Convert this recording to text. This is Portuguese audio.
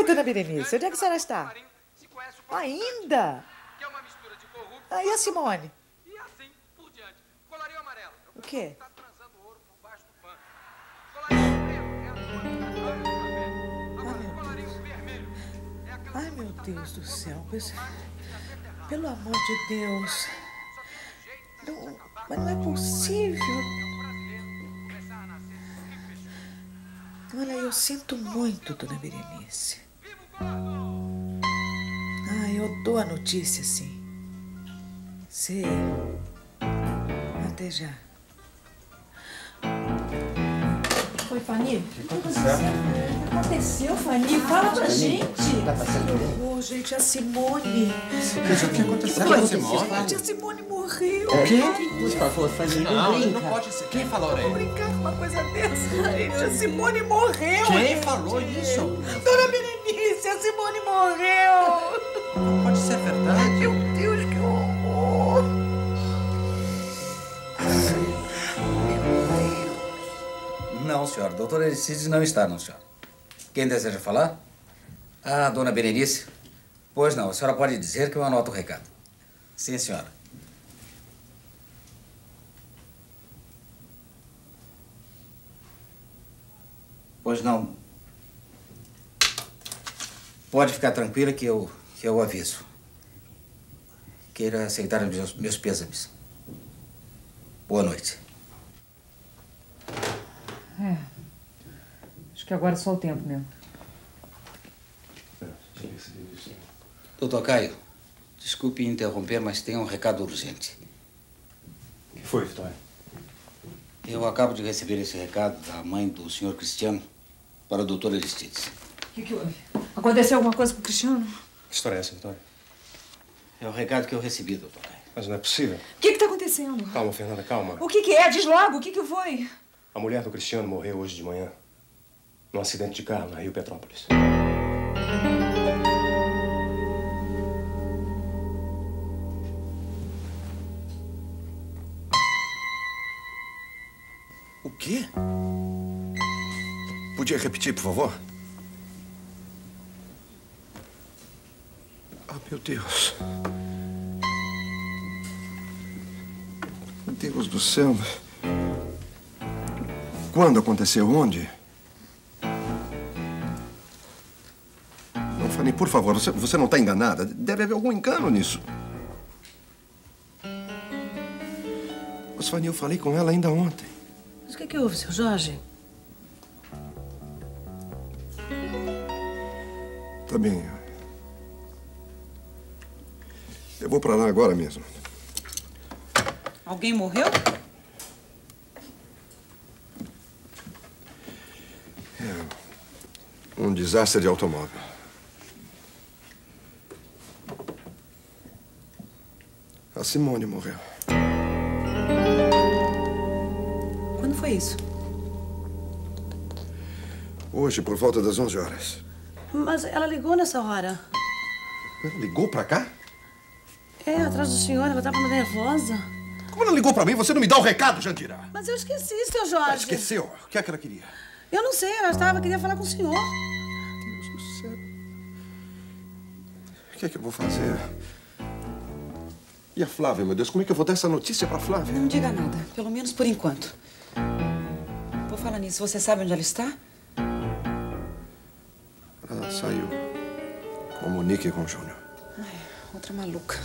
Oi, dona Berenice, onde é que a senhora está? Ainda? Aí a Simone. E assim por diante. Colarinho amarelo. O quê? Está transando ouro por baixo do pano. Colarinho preto. Agora colarinho vermelho. Ai, meu Deus do céu. Pelo amor de Deus. Não, mas não é possível. Olha, eu sinto muito, dona Berenice. Ah, eu dou a notícia, sim. Sim. Até já. Oi, Fanny. O que aconteceu? O que aconteceu, Fanny? Fala pra gente. Tá passando bem? Oh, gente, a Simone. O que aconteceu com a Simone? Gente, a Simone morreu. O quê? Por favor, Fanny, não brinca. Não, não pode ser. Quem falou aí? Não vou brincar com uma coisa dessa, gente. A Simone morreu. Quem falou isso? Dona Berenice, a Simone morreu. Não pode ser verdade. Meu Deus, que horror. Não, senhora. Doutora Ericides não está, não, senhora. Quem deseja falar? Ah, dona Berenice. Pois não, a senhora pode dizer que eu anoto o recado. Sim, senhora. Pois não. Pode ficar tranquila que eu aviso. Queira aceitar meus pêsames. Boa noite. É, acho que agora é só o tempo mesmo. Doutor Caio, desculpe interromper, mas tem um recado urgente. O que foi, Vitória? Eu acabo de receber esse recado da mãe do senhor Cristiano para o doutor Aristides. O que houve? Aconteceu alguma coisa com o Cristiano? Que história é essa, Vitória? É o recado que eu recebi, doutor Caio. Mas não é possível. O que está acontecendo? Calma, Fernanda, calma. O que é? Diz logo, o que foi? A mulher do Cristiano morreu hoje de manhã num acidente de carro na Rio Petrópolis. O quê? Podia repetir, por favor? Ah, meu Deus. Meu Deus do céu. Quando aconteceu? Onde? Não, Fanny, por favor, você não está enganada. Deve haver algum engano nisso. Mas, Fanny, eu falei com ela ainda ontem. Mas o que é que houve, seu Jorge? Tá bem. Eu vou pra lá agora mesmo. Alguém morreu? Um desastre de automóvel. A Simone morreu. Quando foi isso? Hoje, por volta das 11 horas. Mas ela ligou nessa hora. Ela ligou pra cá? É, atrás do senhor. Ela tava nervosa. Como ela ligou pra mim? Você não me dá o recado, Jandira? Mas eu esqueci, seu Jorge. Esqueceu? O que é que ela queria? Eu não sei. Ela queria falar com o senhor. O que é que eu vou fazer? E a Flávia, meu Deus? Como é que eu vou dar essa notícia pra Flávia? Não diga nada. Pelo menos por enquanto. Vou falar nisso. Você sabe onde ela está? Ela saiu. Comunique com o Júnior. Ai, outra maluca.